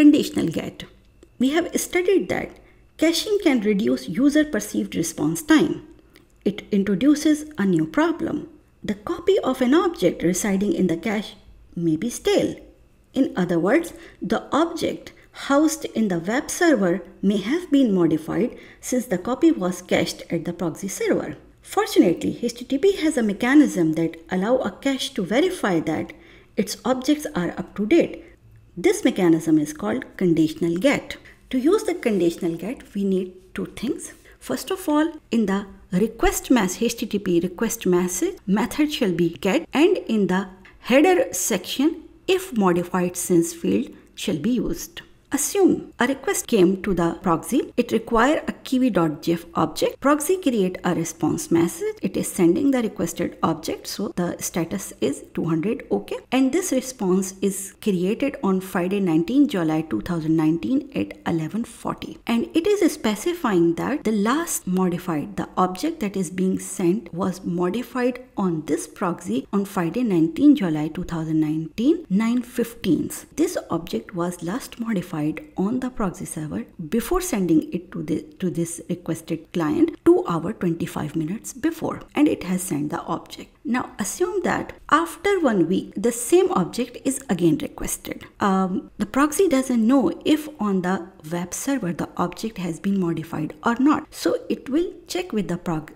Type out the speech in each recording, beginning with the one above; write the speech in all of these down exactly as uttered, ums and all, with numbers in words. conditional get. We have studied that caching can reduce user perceived response time. It introduces a new problem. The copy of an object residing in the cache may be stale. In other words, the object housed in the web server may have been modified since the copy was cached at the proxy server. Fortunately, H T T P has a mechanism that allows a cache to verify that its objects are up to date. This mechanism is called conditional get. To use the conditional get, we need two things. First of all, in the request message, H T T P request message method shall be get, and in the header section, if modified since field shall be used. Assume a request came to the proxy. It requires a kiwi.gif object. Proxy create a response message. It is sending the requested object. So the status is two hundred. OK. And this response is created on Friday nineteenth July two thousand nineteen at eleven forty. And it is specifying that the last modified, the object that is being sent was modified on this proxy on Friday nineteenth July two thousand nineteen, nine fifteen. This object was last modified on the proxy server before sending it to, the, to this requested client two hours twenty-five minutes before, and it has sent the object. Now assume that after one week the same object is again requested. Um, the proxy doesn't know if on the web server the object has been modified or not, so it will check with the proxy.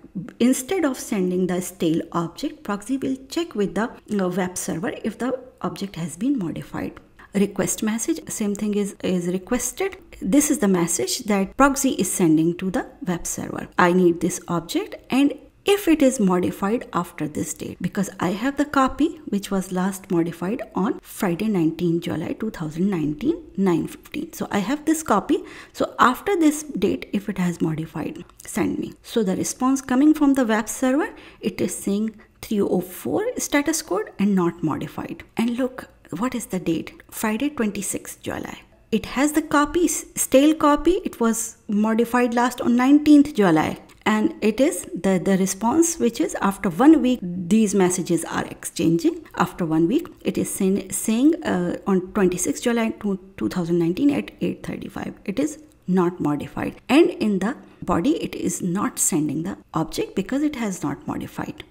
Instead of sending the stale object, proxy will check with the you know, web server if the object has been modified. Request message, same thing is, is requested. This is the message that proxy is sending to the web server. I need this object, and if it is modified after this date, because I have the copy which was last modified on Friday nineteenth July two thousand nineteen, nine fifteen. So I have this copy. So after this date, if it has modified, send me. So the response coming from the web server, it is saying three oh four status code and not modified. And look, what is the date? Friday twenty-sixth July. It has the copy, stale copy. It was modified last on nineteenth July. And it is the, the response, which is after one week, these messages are exchanging. After one week, it is saying, saying uh, on twenty-sixth July two thousand nineteen at eight thirty-five. It is not modified. And in the body, it is not sending the object because it has not modified.